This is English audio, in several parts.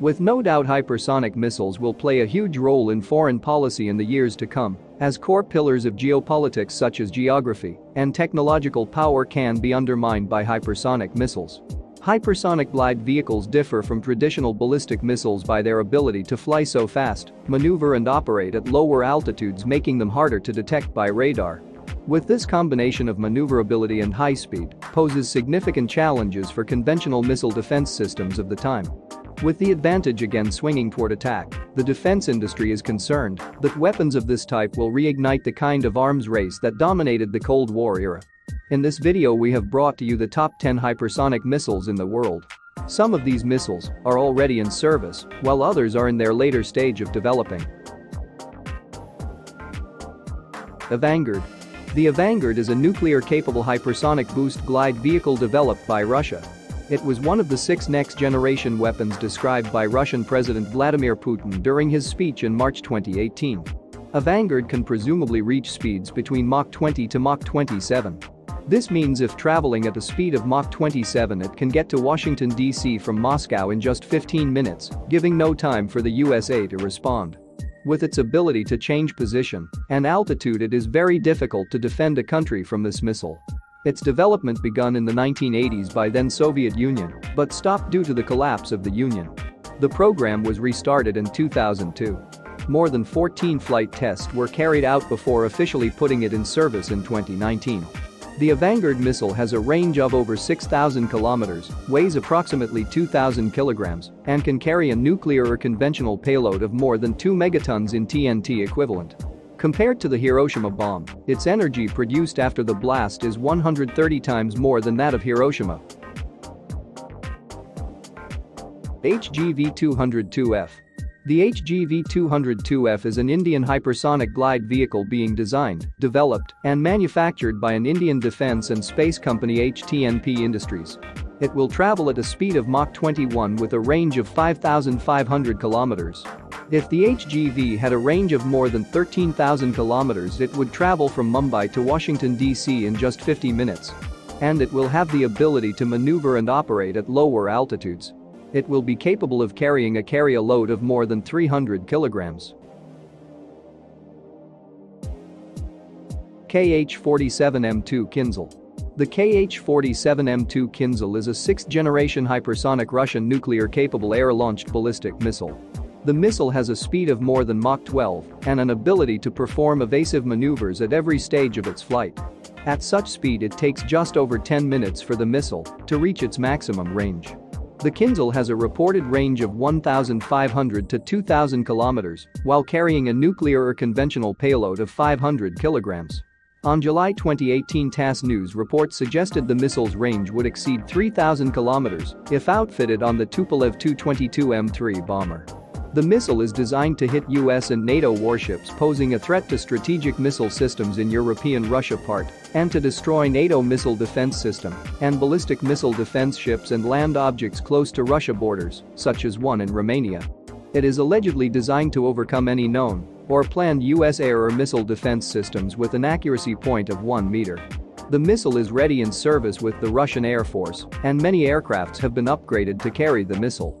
With no doubt, hypersonic missiles will play a huge role in foreign policy in the years to come, as core pillars of geopolitics such as geography and technological power can be undermined by hypersonic missiles. Hypersonic glide vehicles differ from traditional ballistic missiles by their ability to fly so fast, maneuver and operate at lower altitudes, making them harder to detect by radar. With this combination of maneuverability and high speed, poses significant challenges for conventional missile defense systems of the time. With the advantage again swinging toward attack, the defense industry is concerned that weapons of this type will reignite the kind of arms race that dominated the Cold War era. In this video we have brought to you the top 10 hypersonic missiles in the world. Some of these missiles are already in service, while others are in their later stage of developing. Avangard. The Avangard is a nuclear-capable hypersonic boost glide vehicle developed by Russia. It was one of the 6 next-generation weapons described by Russian President Vladimir Putin during his speech in March 2018. Avangard can presumably reach speeds between Mach 20 to Mach 27. This means if traveling at the speed of Mach 27, it can get to Washington, D.C. from Moscow in just 15 minutes, giving no time for the USA to respond. With its ability to change position and altitude, it is very difficult to defend a country from this missile. Its development begun in the 1980s by then Soviet Union, but stopped due to the collapse of the Union. The program was restarted in 2002. More than 14 flight tests were carried out before officially putting it in service in 2019. The Avangard missile has a range of over 6,000 kilometers, weighs approximately 2,000 kilograms, and can carry a nuclear or conventional payload of more than 2 megatons in TNT equivalent. Compared to the Hiroshima bomb, its energy produced after the blast is 130 times more than that of Hiroshima. HGV-202F. The HGV-202F is an Indian hypersonic glide vehicle being designed, developed, and manufactured by an Indian defense and space company HTNP Industries. It will travel at a speed of Mach 21 with a range of 5,500 kilometers. If the HGV had a range of more than 13,000 kilometers, it would travel from Mumbai to Washington, D.C. in just 50 minutes. And it will have the ability to maneuver and operate at lower altitudes. It will be capable of carrying a carrier load of more than 300 kilograms. Kh-47M2 Kinzhal. The Kh-47M2 Kinzhal is a 6th-generation hypersonic Russian nuclear-capable air-launched ballistic missile. The missile has a speed of more than Mach 12 and an ability to perform evasive maneuvers at every stage of its flight. At such speed, it takes just over 10 minutes for the missile to reach its maximum range. The Kinzhal has a reported range of 1,500 to 2,000 kilometers, while carrying a nuclear or conventional payload of 500 kilograms. On July 2018, TASS News report suggested the missile's range would exceed 3,000 kilometers if outfitted on the Tupolev Tu-22M3 bomber. The missile is designed to hit US and NATO warships, posing a threat to strategic missile systems in European Russia part, and to destroy NATO missile defense system and ballistic missile defense ships and land objects close to Russia borders, such as one in Romania. It is allegedly designed to overcome any known or planned US air or missile defense systems with an accuracy point of 1 meter. The missile is ready in service with the Russian Air Force, and many aircrafts have been upgraded to carry the missile.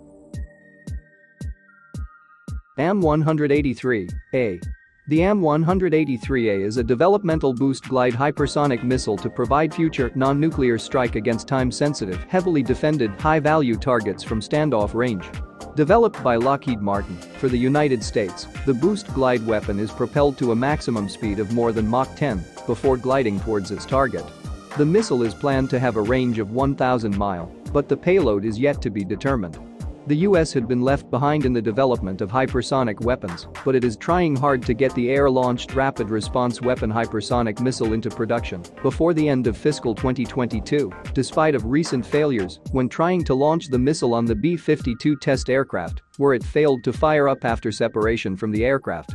AGM-183A. The AGM-183A is a developmental boost glide hypersonic missile to provide future non-nuclear strike against time-sensitive, heavily defended, high-value targets from standoff range. Developed by Lockheed Martin for the United States, the boost glide weapon is propelled to a maximum speed of more than Mach 10 before gliding towards its target. The missile is planned to have a range of 1,000 miles, but the payload is yet to be determined. The US had been left behind in the development of hypersonic weapons, but it is trying hard to get the air-launched rapid response weapon hypersonic missile into production before the end of fiscal 2022, despite of recent failures when trying to launch the missile on the B-52 test aircraft, where it failed to fire up after separation from the aircraft.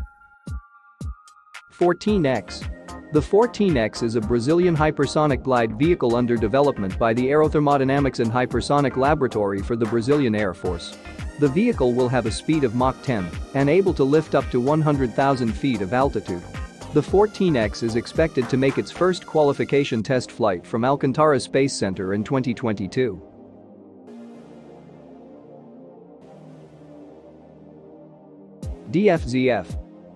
14X. The 14X is a Brazilian hypersonic glide vehicle under development by the Aerothermodynamics and Hypersonic Laboratory for the Brazilian Air Force. The vehicle will have a speed of Mach 10 and able to lift up to 100,000 feet of altitude. The 14X is expected to make its first qualification test flight from Alcantara Space Center in 2022. DFZF.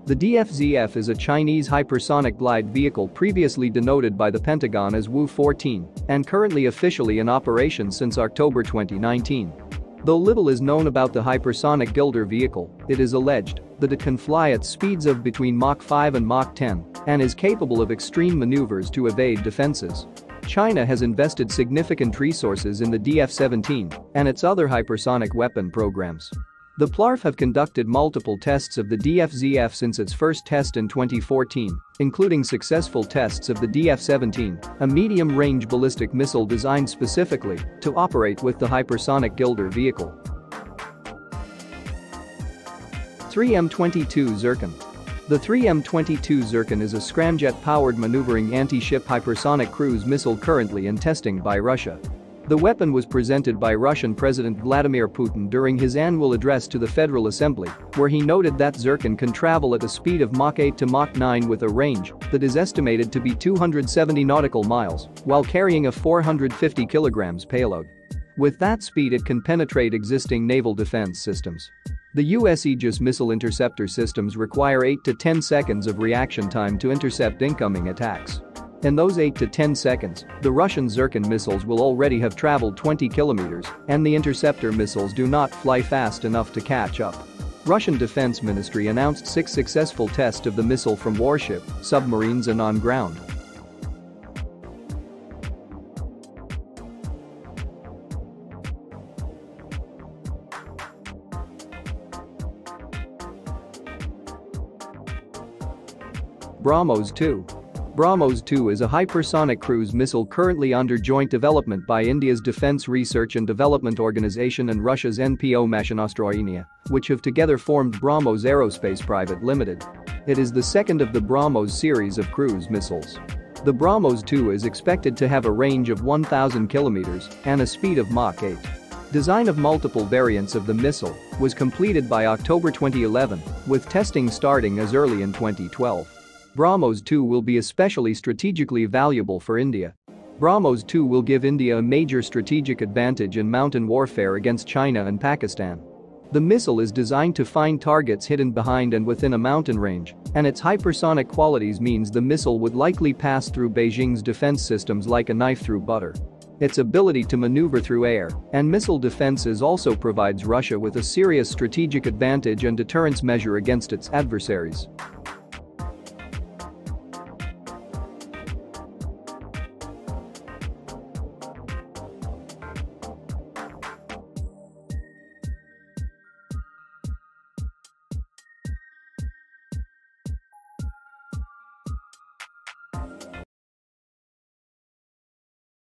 The DFZF is a Chinese hypersonic glide vehicle previously denoted by the Pentagon as Wu-14 and currently officially in operation since October 2019. Though little is known about the hypersonic Gilder vehicle, it is alleged that it can fly at speeds of between Mach 5 and Mach 10 and is capable of extreme maneuvers to evade defenses. China has invested significant resources in the DF-17 and its other hypersonic weapon programs. The PLARF have conducted multiple tests of the DFZF since its first test in 2014, including successful tests of the DF-17, a medium-range ballistic missile designed specifically to operate with the hypersonic Gilder vehicle. 3M22 Zircon. The 3M22 Zircon is a scramjet-powered maneuvering anti-ship hypersonic cruise missile currently in testing by Russia. The weapon was presented by Russian President Vladimir Putin during his annual address to the Federal Assembly, where he noted that Zircon can travel at a speed of Mach 8 to Mach 9 with a range that is estimated to be 270 nautical miles, while carrying a 450 kilograms payload. With that speed, it can penetrate existing naval defense systems. The U.S. Aegis missile interceptor systems require 8 to 10 seconds of reaction time to intercept incoming attacks. In those 8 to 10 seconds, the Russian Zircon missiles will already have traveled 20 kilometers, and the interceptor missiles do not fly fast enough to catch up. Russian Defense Ministry announced 6 successful tests of the missile from warship, submarines and on ground. BrahMos-2. BrahMos-2 is a hypersonic cruise missile currently under joint development by India's Defence Research and Development Organisation and Russia's NPO Mashinostroyenia, which have together formed BrahMos Aerospace Private Limited. It is the second of the BrahMos series of cruise missiles. The BrahMos-2 is expected to have a range of 1,000 kilometers and a speed of Mach 8. Design of multiple variants of the missile was completed by October 2011, with testing starting as early in 2012. BrahMos-2 will be especially strategically valuable for India. BrahMos-2 will give India a major strategic advantage in mountain warfare against China and Pakistan. The missile is designed to find targets hidden behind and within a mountain range, and its hypersonic qualities means the missile would likely pass through Beijing's defense systems like a knife through butter. Its ability to maneuver through air and missile defenses also provides Russia with a serious strategic advantage and deterrence measure against its adversaries.